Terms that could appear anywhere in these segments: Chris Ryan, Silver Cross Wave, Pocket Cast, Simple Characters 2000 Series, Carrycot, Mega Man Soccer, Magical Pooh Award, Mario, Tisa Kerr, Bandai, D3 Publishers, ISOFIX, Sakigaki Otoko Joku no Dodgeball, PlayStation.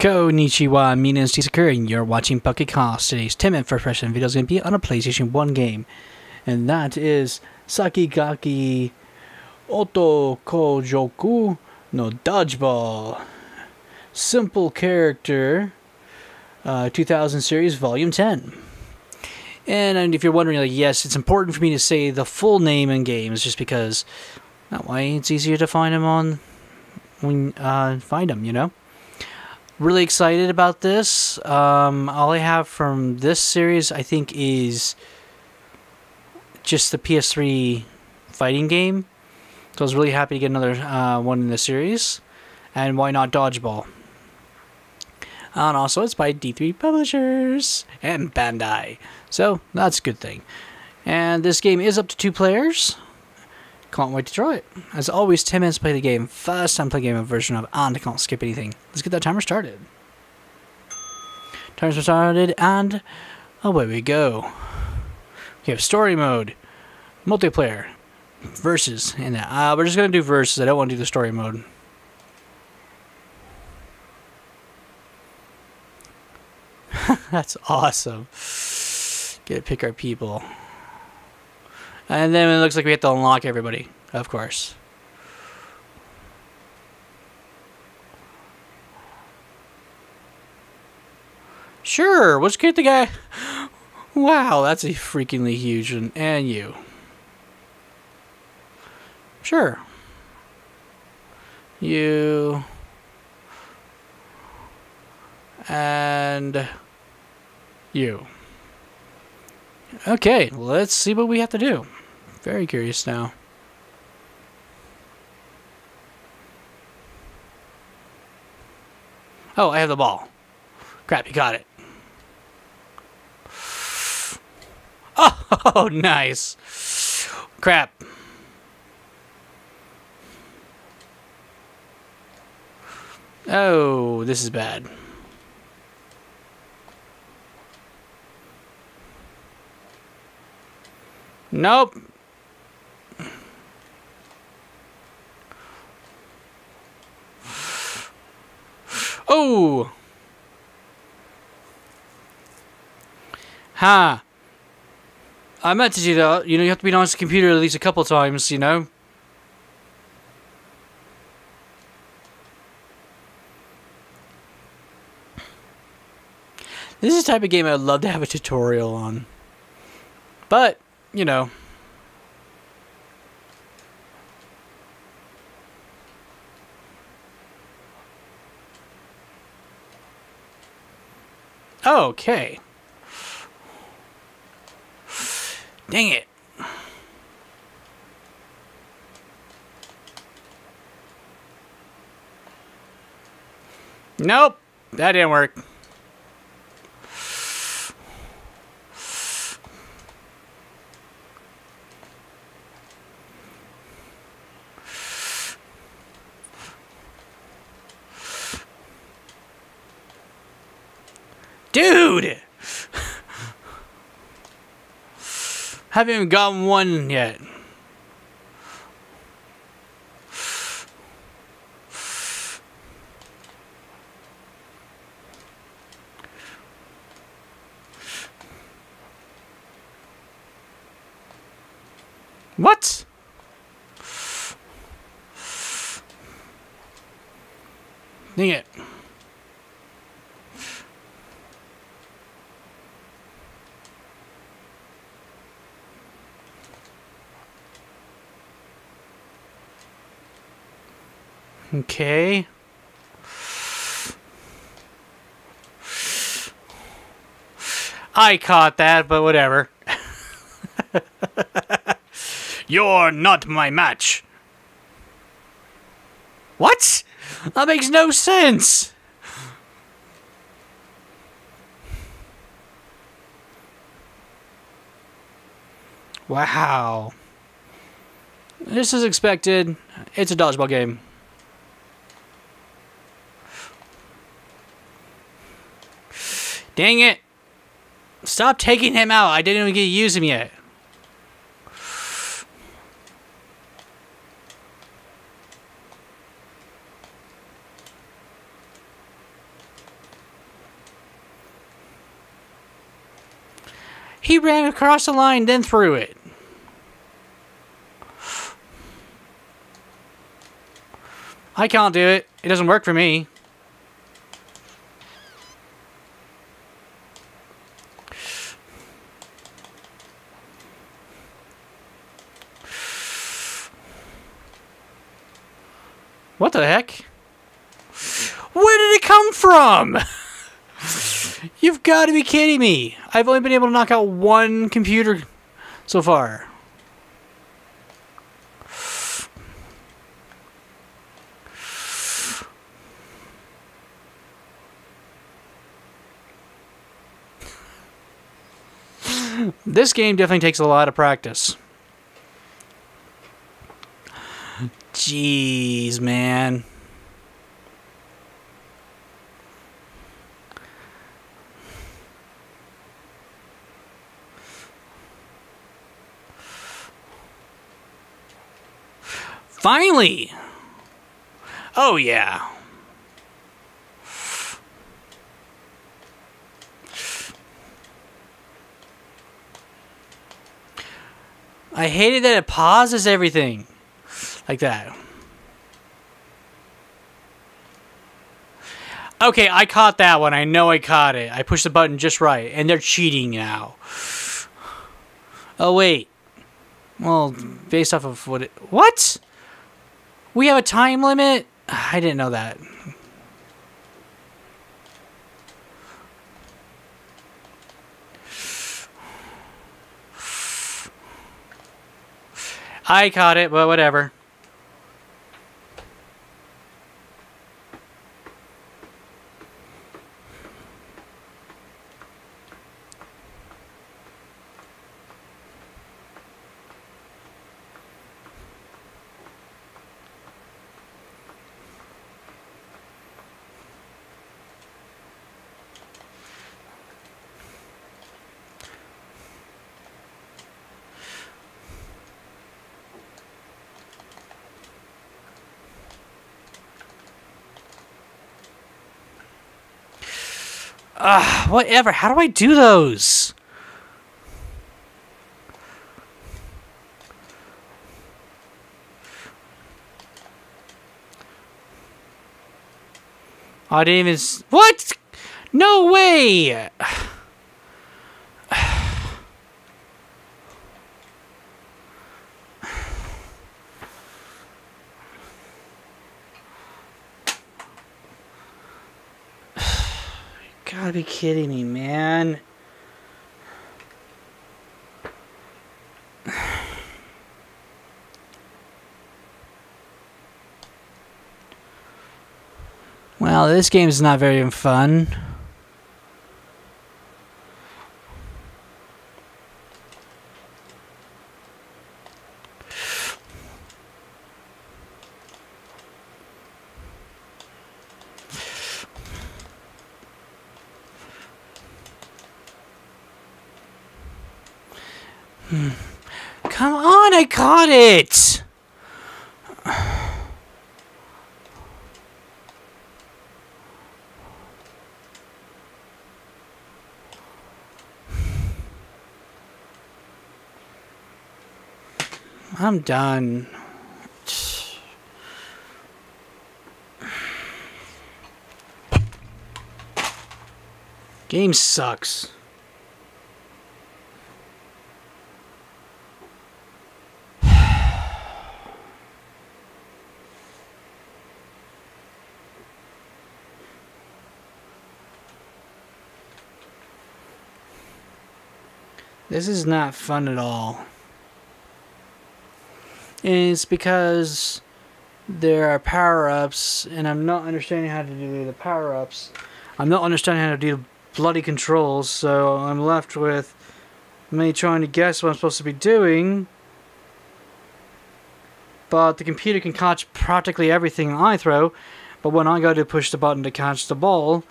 Konnichiwa, my name is Tisa Kerr, and you're watching Pocket Cast. Today's 10-minute first-person video is going to be on a PlayStation 1 game, and that is Sakigaki Otoko Joku no Dodgeball. Simple Character, 2000 Series, Volume 10. And if you're wondering, like, yes, it's important for me to say the full name in games, just because that way it's easier to find them on when find them, you know. Really excited about this. All I have from this series, I think, is just the PS3 fighting game. So I was really happy to get another one in the series, and why not Dodgeball? And also, it's by D3 Publishers and Bandai, so that's a good thing. And this game is up to 2 players. Can't wait to try it. As always, 10 minutes to play the game. First time play game version of, and I can't skip anything. Let's get that timer started. Timer's started, and away we go. We have story mode, multiplayer, versus, and we're just gonna do versus. I don't want to do the story mode. That's awesome. Get to pick our people. And then it looks like we have to unlock everybody, of course. Sure, let's get the guy. Wow, that's a freakingly huge one. And you. Sure. You. And you. Okay, let's see what we have to do. Very curious now. Oh, I have the ball. Crap, you got it. Oh, nice. Crap. Oh, this is bad. Nope. Oh. Ha. I meant to do that. You know, you have to be nice to the computer at least a couple times, you know. This is the type of game I'd love to have a tutorial on. But you know. Okay. Dang it. Nope. That didn't work. Dude! Haven't even gotten one yet. What? Dang it. Okay. I caught that, but whatever. You're not my match. What? That makes no sense. Wow. This is expected. It's a dodgeball game. Dang it! Stop taking him out. I didn't even get to use him yet. He ran across the line, then threw it. I can't do it. It doesn't work for me. What the heck? Where did it come from? You've got to be kidding me. I've only been able to knock out one computer so far. This game definitely takes a lot of practice. Jeez, man. Finally! Oh, yeah. I hated that it pauses everything. Like that. Okay, I caught that one. I know I caught it. I pushed the button just right. And they're cheating now. Oh, wait. Well, based off of what it... What? We have a time limit? I didn't know that. I caught it, but whatever. Whatever. How do I do those? I didn't even... What? No way! Gotta be kidding me, man. Well, this game is not very fun. Come on, I caught it! I'm done. Game sucks. This is not fun at all. And it's because there are power-ups, and I'm not understanding how to do the power-ups. I'm not understanding how to do bloody controls, so I'm left with me trying to guess what I'm supposed to be doing. But the computer can catch practically everything I throw, but when I go to push the button to catch the ball,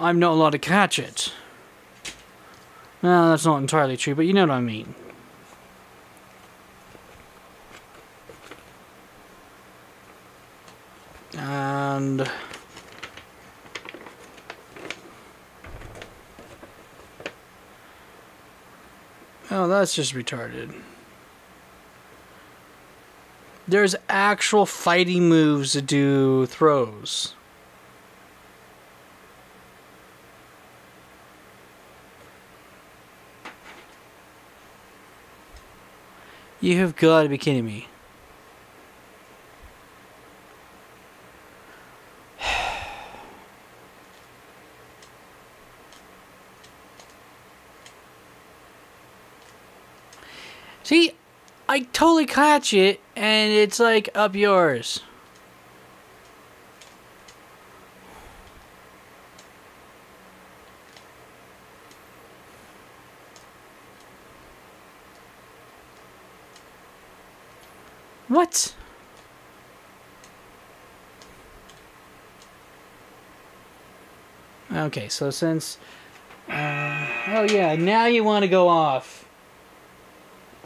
I'm not allowed to catch it. No, that's not entirely true, but you know what I mean. And... Oh, that's just retarded. There's actual fighting moves to do throws. You have got to be kidding me. See, I totally catch it, and it's like, up yours. What? Okay, so since... oh yeah, now you want to go off.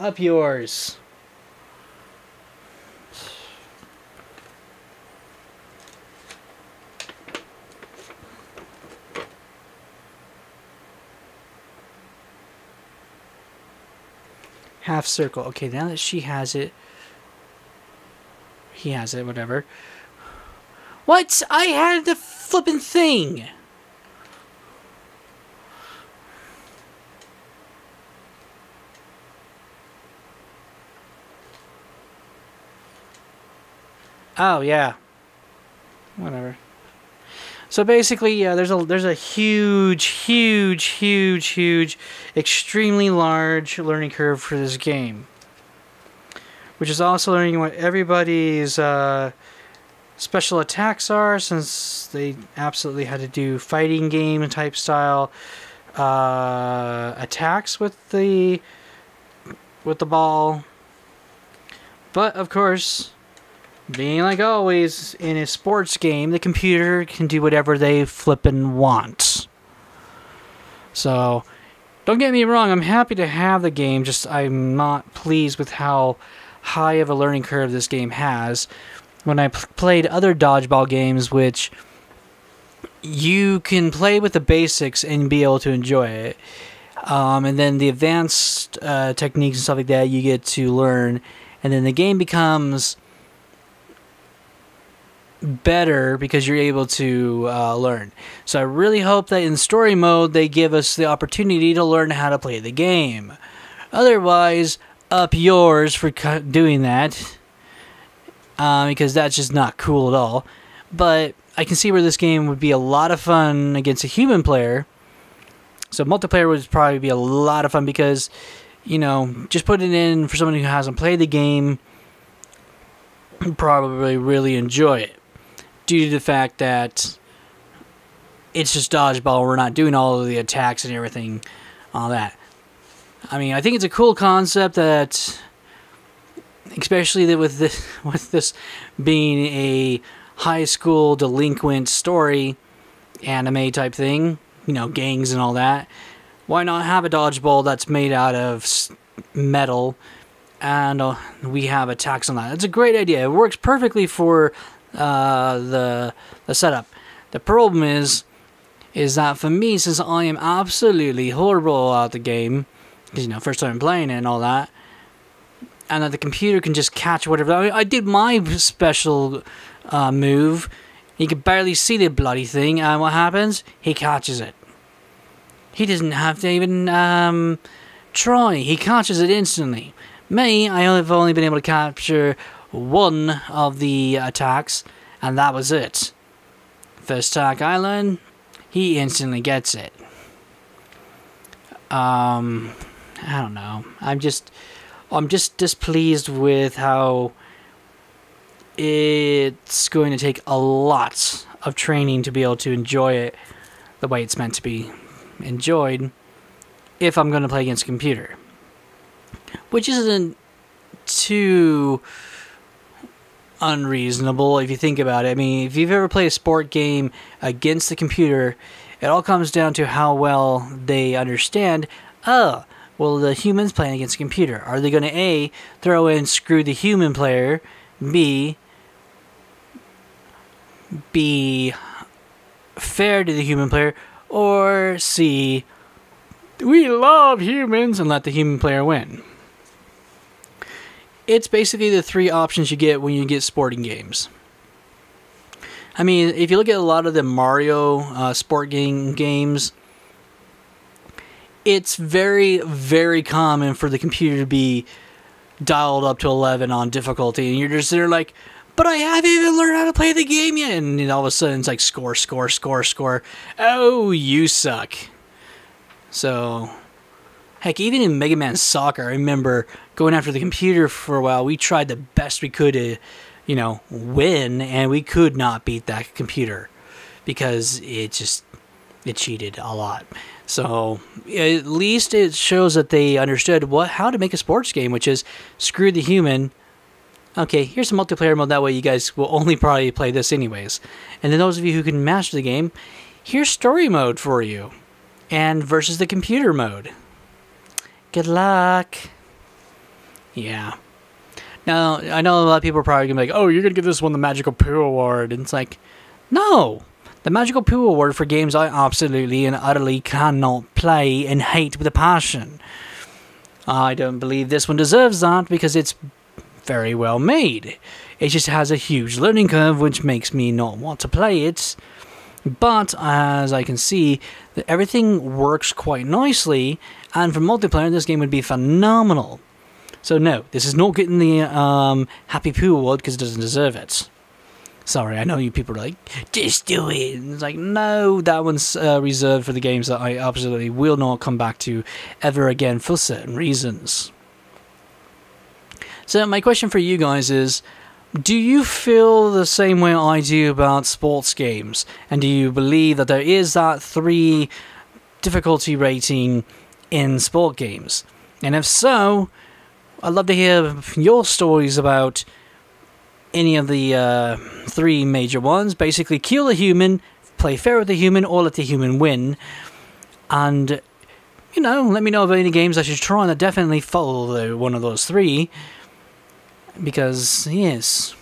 Up yours. Half circle. Okay, now that she has it, he has it, whatever. What? I had the flippin' thing. Oh yeah, whatever. So basically, yeah, there's a huge, extremely large learning curve for this game, which is also learning what everybody's special attacks are, since they absolutely had to do fighting game type style attacks with the ball. But of course, being like always in a sports game, the computer can do whatever they flippin' want. So, don't get me wrong, I'm happy to have the game, just I'm not pleased with how high of a learning curve this game has. When I played other dodgeball games, which you can play with the basics and be able to enjoy it. And then the advanced techniques and stuff like that you get to learn. And then the game becomes better because you're able to learn. So I really hope that in story mode they give us the opportunity to learn how to play the game. Otherwise, up yours for doing that, because that's just not cool at all. But I can see where this game would be a lot of fun against a human player. So multiplayer would probably be a lot of fun, because, you know, just put it in for someone who hasn't played the game, probably really enjoy it, due to the fact that it's just dodgeball. We're not doing all of the attacks and everything, all that. I mean, I think it's a cool concept that, especially that with this being a high school delinquent story, anime type thing, you know, gangs and all that. Why not have a dodgeball that's made out of metal? And we have attacks on that. It's a great idea. It works perfectly for the setup. The problem is that for me, since I am absolutely horrible at the game, because, you know, first time playing it and all that, and that the computer can just catch whatever. I mean, I did my special move. You can barely see the bloody thing, and what happens? He catches it. He doesn't have to even try. He catches it instantly. Me, I have only been able to capture one of the attacks, and that was it. First attack I learned, he instantly gets it. I don't know. I'm just displeased with how it's going to take a lot of training to be able to enjoy it the way it's meant to be enjoyed, if I'm going to play against a computer. Which isn't too unreasonable if you think about it. I mean, if you've ever played a sport game against the computer, it all comes down to how well they understand, oh, well, the human's playing against the computer. Are they going to A, throw in screw the human player, B, be fair to the human player, or C, we love humans and let the human player win. It's basically the three options you get when you get sporting games. I mean, if you look at a lot of the Mario sport game games, it's very, very common for the computer to be dialed up to 11 on difficulty, and you're just there like, but I haven't even learned how to play the game yet, and all of a sudden it's like score, score, score, score. Oh, you suck. So, heck, even in Mega Man Soccer, I remember going after the computer for a while. We tried the best we could to, you know, win, and we could not beat that computer because it cheated a lot. So at least it shows that they understood how to make a sports game, which is screw the human. Okay, here's the multiplayer mode. That way you guys will only probably play this anyways. And then those of you who can master the game, here's story mode for you. And versus the computer mode. Good luck. Yeah. Now, I know a lot of people are probably going to be like, oh, you're going to give this one the Magical Pooh Award. And it's like, no. The Magical Pooh Award for games I absolutely and utterly cannot play and hate with a passion. I don't believe this one deserves that because it's very well made. It just has a huge learning curve, which makes me not want to play it. But, as I can see, everything works quite nicely, and for multiplayer, this game would be phenomenal. So no, this is not getting the Happy Pooh Award because it doesn't deserve it. Sorry, I know you people are like, just do it! And it's like, no, that one's reserved for the games that I absolutely will not come back to ever again for certain reasons. So my question for you guys is, do you feel the same way I do about sports games? And do you believe that there is that 3 difficulty rating in sport games? And if so, I'd love to hear your stories about any of the 3 major ones. Basically, kill the human, play fair with the human, or let the human win. And, you know, let me know of any games I should try, and I definitely follow one of those 3. Because, yes,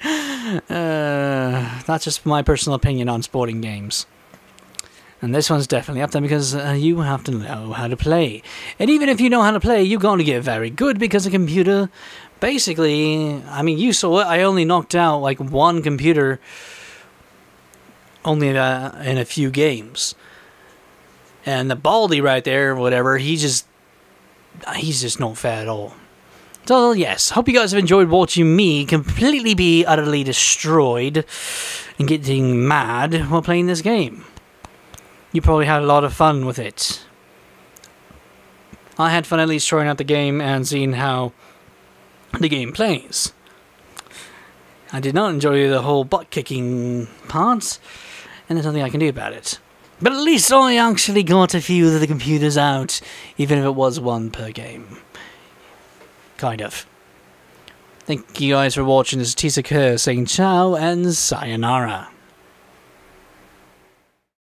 that's just my personal opinion on sporting games. And this one's definitely up there because you have to know how to play. And even if you know how to play, you're going to get very good because the computer, basically, I mean, you saw it. I only knocked out like 1 computer only in a few games. And the Baldy right there, whatever, he's just not fair at all. So yes, hope you guys have enjoyed watching me completely be utterly destroyed and getting mad while playing this game. You probably had a lot of fun with it. I had fun at least trying out the game and seeing how the game plays. I did not enjoy the whole butt-kicking part, and there's nothing I can do about it. But at least I actually got a few of the computers out, even if it was 1 per game. Kind of. Thank you guys for watching. This is Tisa Kerr saying ciao and sayonara.